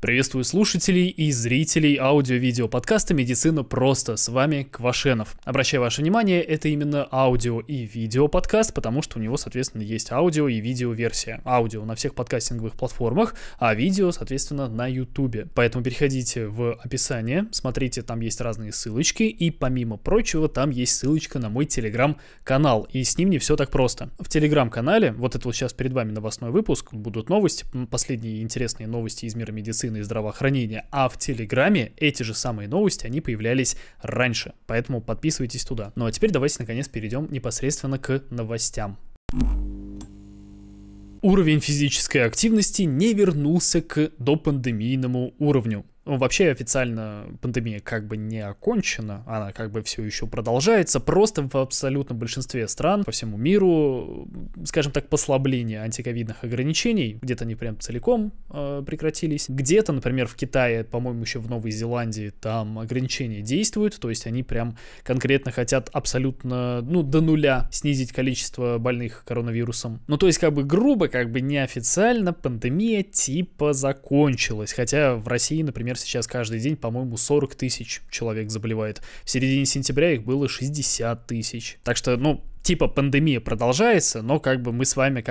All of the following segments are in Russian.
Приветствую слушателей и зрителей аудио-видео подкаста «Медицина просто». С вами Квашенов. Обращаю ваше внимание, это именно аудио и видео подкаст, потому что у него, соответственно, есть аудио и видео версия. Аудио на всех подкастинговых платформах, а видео, соответственно, на YouTube. Поэтому переходите в описание, смотрите, там есть разные ссылочки, и помимо прочего, там есть ссылочка на мой телеграм-канал, и с ним не все так просто. В телеграм-канале, вот это вот сейчас перед вами новостной выпуск, будут новости, последние интересные новости из мира медицины и здравоохранения, а в телеграме эти же самые новости, они появлялись раньше, поэтому подписывайтесь туда. Ну а теперь давайте наконец перейдем непосредственно к новостям. Уровень физической активности не вернулся к допандемийному уровню. Вообще официально пандемия как бы не окончена, она как бы все еще продолжается, просто в абсолютном большинстве стран по всему миру, скажем так, послабление антиковидных ограничений, где-то они прям целиком прекратились, где-то, например, в Китае, по-моему, еще в Новой Зеландии там ограничения действуют, то есть они прям конкретно хотят абсолютно, ну, до нуля снизить количество больных коронавирусом. Ну, то есть как бы грубо, как бы неофициально пандемия типа закончилась, хотя в России, например, сейчас каждый день, по-моему, 40 тысяч человек заболевает. В середине сентября их было 60 тысяч. Так что, ну, типа пандемия продолжается, но как бы мы с вами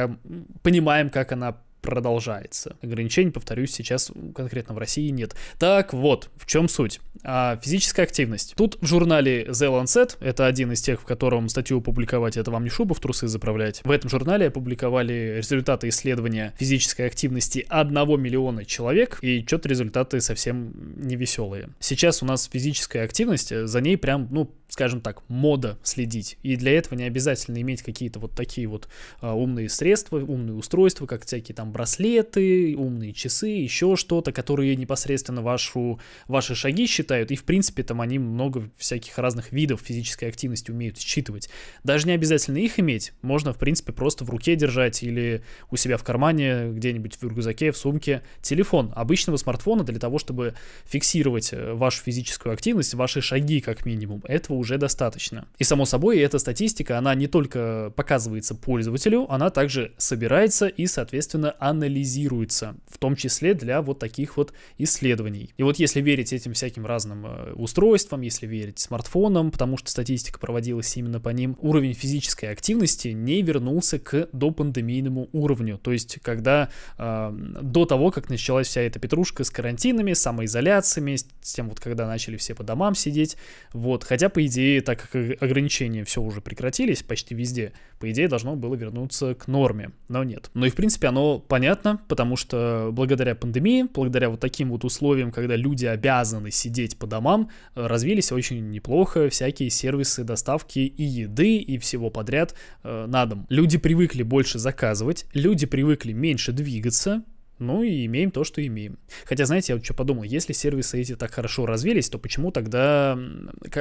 понимаем, как она продолжается. Ограничений, повторюсь, сейчас конкретно в России нет. Так вот, в чем суть? Физическая активность. Тут в журнале The Lancet, это один из тех, в котором статью публиковать, это вам не шубу в трусы заправлять. В этом журнале опубликовали результаты исследования физической активности 1 миллиона человек, и что-то результаты совсем невеселые. Сейчас у нас физическая активность, за ней прям, ну, скажем так, мода следить. И для этого не обязательно иметь какие-то вот такие вот умные средства, умные устройства, как всякие там браслеты, умные часы, еще что-то, которые непосредственно ваши шаги считают, и в принципе там они много всяких разных видов физической активности умеют считывать. Даже не обязательно их иметь, можно в принципе просто в руке держать или у себя в кармане, где-нибудь в рюкзаке, в сумке, телефон обычного смартфона для того, чтобы фиксировать вашу физическую активность, ваши шаги как минимум, этого уже достаточно. И само собой эта статистика, она не только показывается пользователю, она также собирается и соответственно анализируется, в том числе для вот таких вот исследований. И вот если верить этим всяким разным устройствам, если верить смартфонам, потому что статистика проводилась именно по ним, уровень физической активности не вернулся к допандемийному уровню, то есть когда до того, как началась вся эта петрушка с карантинами, самоизоляциями, с тем вот когда начали все по домам сидеть, вот, хотя по идее, так как ограничения все уже прекратились почти везде, по идее должно было вернуться к норме, но нет. Ну и в принципе оно понятно, потому что благодаря пандемии, благодаря вот таким вот условиям, когда люди обязаны сидеть по домам, развились очень неплохо всякие сервисы доставки и еды, и всего подряд на дом. Люди привыкли больше заказывать, люди привыкли меньше двигаться, ну и имеем то, что имеем. Хотя, знаете, я вот что подумал, если сервисы эти так хорошо развились, то почему тогда,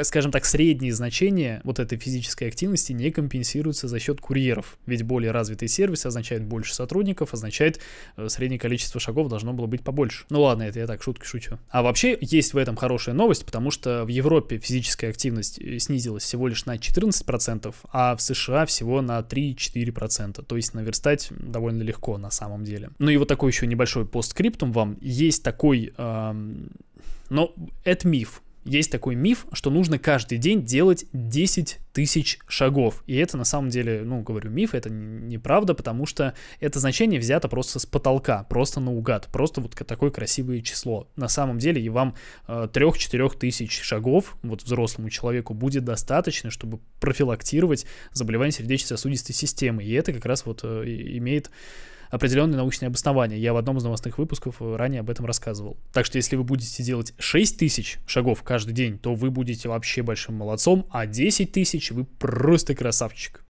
скажем так, средние значения вот этой физической активности не компенсируются за счет курьеров? Ведь более развитый сервис означает больше сотрудников, означает среднее количество шагов должно было быть побольше. Ну ладно, это я так шутки шучу. А вообще есть в этом хорошая новость, потому что в Европе физическая активность снизилась всего лишь на 14%, а в США всего на 3-4%. То есть наверстать довольно легко на самом деле. Ну и вот такой еще небольшой постскриптум вам. Есть такой, но это миф. Есть такой миф, что нужно каждый день делать 10 тысяч шагов. И это на самом деле, ну, говорю, миф, это неправда, потому что это значение взято просто с потолка, просто наугад, просто вот такое красивое число. На самом деле и вам 3-4 тысяч шагов, вот взрослому человеку, будет достаточно, чтобы профилактировать заболевание сердечно-сосудистой системы. И это как раз вот имеет определенные научные обоснования. Я в одном из новостных выпусков ранее об этом рассказывал. Так что если вы будете делать 6 тысяч шагов каждый день, то вы будете вообще большим молодцом, а 10 тысяч вы просто красавчик.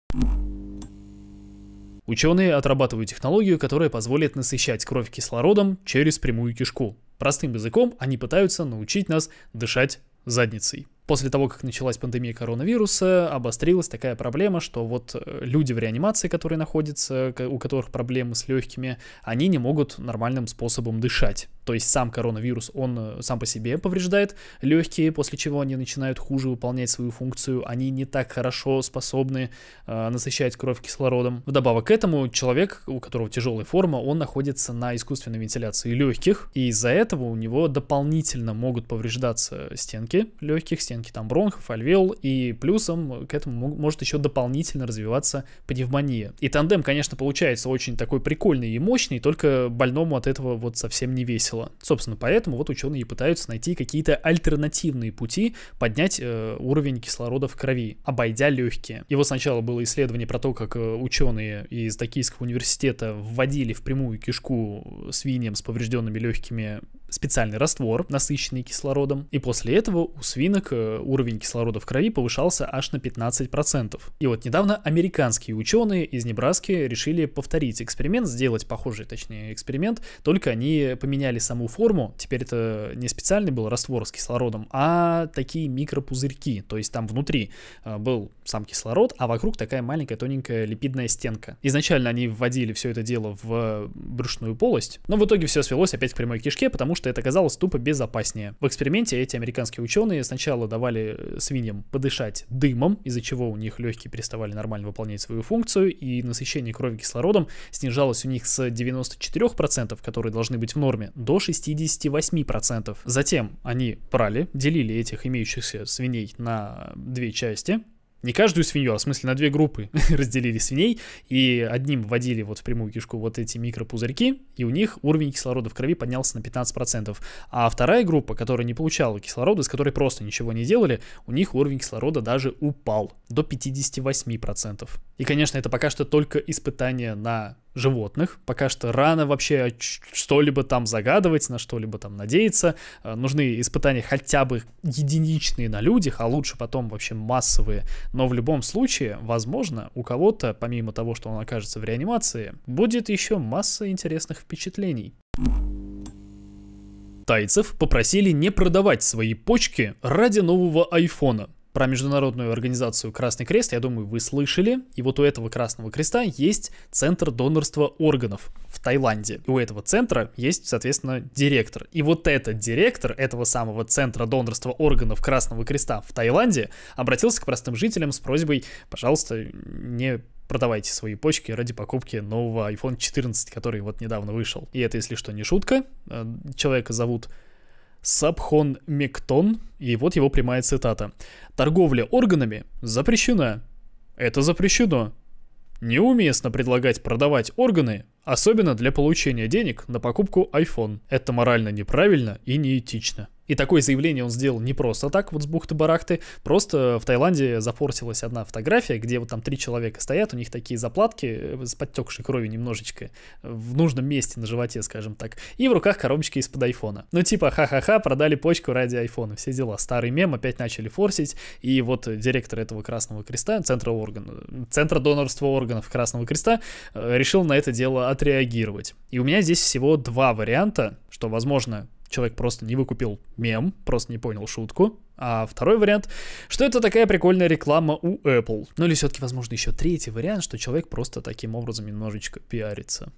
Ученые отрабатывают технологию, которая позволит насыщать кровь кислородом через прямую кишку. Простым языком они пытаются научить нас дышать задницей. После того, как началась пандемия коронавируса, обострилась такая проблема, что вот люди в реанимации, которые находятся, у которых проблемы с легкими, они не могут нормальным способом дышать. То есть сам коронавирус, он сам по себе повреждает легкие, после чего они начинают хуже выполнять свою функцию, они не так хорошо способны насыщать кровь кислородом. Вдобавок к этому, человек, у которого тяжелая форма, он находится на искусственной вентиляции легких, и из-за этого у него дополнительно могут повреждаться стенки легких, стенки там бронхов, альвеол, и плюсом к этому может еще дополнительно развиваться пневмония. И тандем, конечно, получается очень такой прикольный и мощный, только больному от этого вот совсем не весело. Собственно, поэтому вот ученые пытаются найти какие-то альтернативные пути поднять уровень кислорода в крови, обойдя легкие. И вот сначала было исследование про то, как ученые из Токийского университета вводили в прямую кишку свиньям с поврежденными легкими специальный раствор, насыщенный кислородом. И после этого у свинок уровень кислорода в крови повышался аж на 15%. И вот недавно американские ученые из Небраски решили повторить эксперимент, сделать похожий, точнее, эксперимент, только они поменяли саму форму. Теперь это не специальный был раствор с кислородом, а такие микропузырьки. То есть там внутри был сам кислород, а вокруг такая маленькая тоненькая липидная стенка. Изначально они вводили все это дело в брюшную полость, но в итоге все свелось опять к прямой кишке, потому что это казалось тупо безопаснее. В эксперименте эти американские ученые сначала давали свиньям подышать дымом, из-за чего у них легкие переставали нормально выполнять свою функцию, и насыщение крови кислородом снижалось у них с 94%, которые должны быть в норме, до 68%. Затем они делили этих имеющихся свиней на две части. Не каждую свинью, а в смысле на две группы разделили свиней, и одним вводили вот в прямую кишку вот эти микропузырьки, и у них уровень кислорода в крови поднялся на 15%. А вторая группа, которая не получала кислорода, с которой просто ничего не делали, у них уровень кислорода даже упал до 58%. И, конечно, это пока что только испытания на животных. Пока что рано вообще что-либо там загадывать, на что-либо там надеяться. Нужны испытания хотя бы единичные на людях, а лучше потом вообще массовые. Но в любом случае, возможно, у кого-то, помимо того, что он окажется в реанимации, будет еще масса интересных впечатлений. Тайцев попросили не продавать свои почки ради нового айфона. Про международную организацию «Красный Крест», я думаю, вы слышали. И вот у этого «Красного Креста» есть центр донорства органов в Таиланде. И у этого центра есть, соответственно, директор. И вот этот директор этого самого центра донорства органов «Красного Креста» в Таиланде обратился к простым жителям с просьбой, пожалуйста, не продавайте свои почки ради покупки нового iPhone 14, который вот недавно вышел. И это, если что, не шутка. Человека зовут Сабхон Мектон, и вот его прямая цитата. «Торговля органами запрещена. Это запрещено. Неуместно предлагать продавать органы, особенно для получения денег на покупку iPhone. Это морально неправильно и неэтично». И такое заявление он сделал не просто так, вот с бухты-барахты. Просто в Таиланде зафорсилась одна фотография, где вот там три человека стоят, у них такие заплатки с подтекшей кровью немножечко в нужном месте на животе, скажем так, и в руках коробочки из-под айфона. Ну типа ха-ха-ха, продали почку ради айфона, все дела. Старый мем, опять начали форсить, и вот директор этого Красного Креста, центра донорства органов Красного Креста, решил на это дело отреагировать. И у меня здесь всего два варианта, что возможно... Человек просто не выкупил мем, просто не понял шутку. А второй вариант, что это такая прикольная реклама у Apple. Ну или все-таки, возможно, еще третий вариант, что человек просто таким образом немножечко пиарится.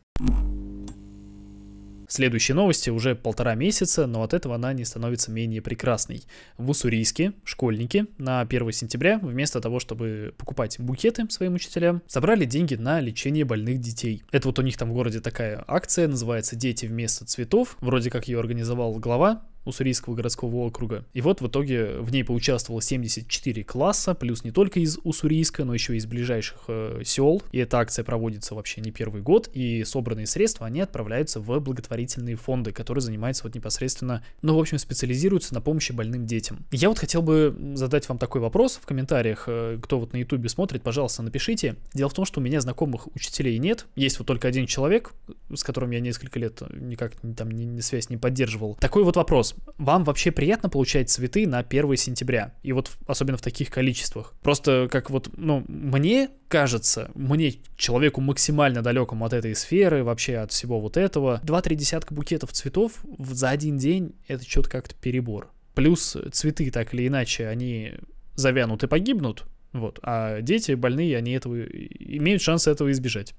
Следующие новости уже полтора месяца, но от этого она не становится менее прекрасной. В Уссурийске школьники на 1 сентября, вместо того, чтобы покупать букеты своим учителям, собрали деньги на лечение больных детей. Это вот у них там в городе такая акция, называется «Дети вместо цветов». Вроде как ее организовал глава Уссурийского городского округа. И вот в итоге в ней поучаствовало 74 класса, плюс не только из Уссурийска, но еще и из ближайших сел. И эта акция проводится вообще не первый год, и собранные средства, они отправляются в благотворительные фонды, которые занимаются вот непосредственно, ну, в общем, специализируются на помощи больным детям. Я вот хотел бы задать вам такой вопрос в комментариях, кто вот на ютубе смотрит, пожалуйста, напишите. Дело в том, что у меня знакомых учителей нет, есть вот только один человек, с которым я несколько лет никак там связь не поддерживал. Такой вот вопрос. Вам вообще приятно получать цветы на 1 сентября? И вот особенно в таких количествах. Просто как вот, ну, мне кажется, мне, человеку максимально далекому от этой сферы, вообще от всего вот этого, 2-3 десятка букетов цветов за один день — это что-то как-то перебор. Плюс цветы, так или иначе, они завянут и погибнут. Вот. А дети больные, они этого имеют шанс этого избежать.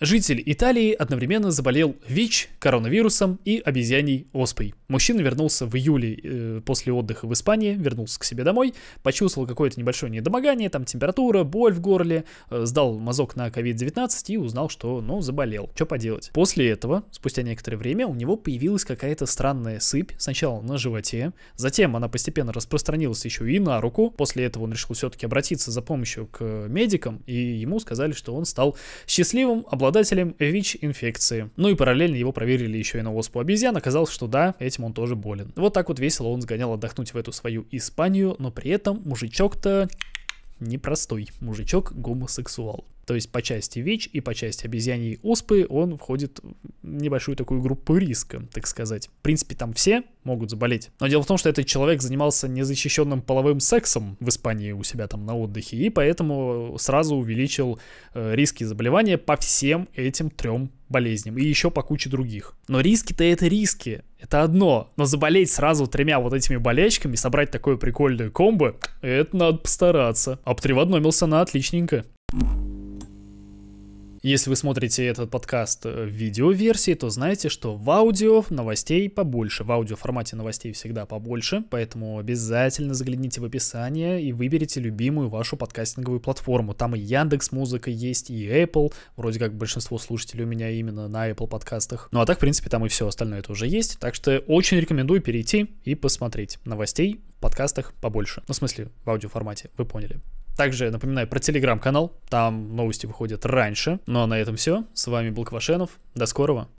Житель Италии одновременно заболел ВИЧ, коронавирусом и обезьяней оспой. Мужчина вернулся в июле после отдыха в Испании, вернулся к себе домой, почувствовал какое-то небольшое недомогание, там температура, боль в горле, сдал мазок на covid19 и узнал, что, ну, заболел. Что поделать? После этого, спустя некоторое время, у него появилась какая-то странная сыпь, сначала на животе, затем она постепенно распространилась еще и на руку, после этого он решил все-таки обратиться за помощью к медикам, и ему сказали, что он стал счастливым обладателем ВИЧ-инфекции. Ну и параллельно его проверили еще и на оспу обезьян. Оказалось, что да, этим он тоже болен. Вот так вот весело он сгонял отдохнуть в эту свою Испанию, но при этом мужичок-то непростой. Мужичок гомосексуал. То есть по части ВИЧ и по части обезьяньей оспы он входит в небольшую такую группу риска, так сказать. В принципе, там все могут заболеть. Но дело в том, что этот человек занимался незащищенным половым сексом в Испании у себя там на отдыхе, и поэтому сразу увеличил риски заболевания по всем этим трем болезням, и еще по куче других. Но риски-то это риски, это одно. Но заболеть сразу тремя вот этими болячками, собрать такое прикольное комбо, это надо постараться. Обтриводномился на отличненько. Если вы смотрите этот подкаст в видеоверсии, то знаете, что в аудио новостей побольше. В аудиоформате новостей всегда побольше, поэтому обязательно загляните в описание и выберите любимую вашу подкастинговую платформу. Там и Яндекс.Музыка есть, и Apple. Вроде как большинство слушателей у меня именно на Apple подкастах. Ну а так, в принципе, там и все остальное тоже есть. Так что очень рекомендую перейти и посмотреть. Новостей в подкастах побольше. Ну, в смысле, в аудиоформате, вы поняли. Также напоминаю про телеграм-канал, там новости выходят раньше. Ну а на этом все, с вами был Квашенов, до скорого.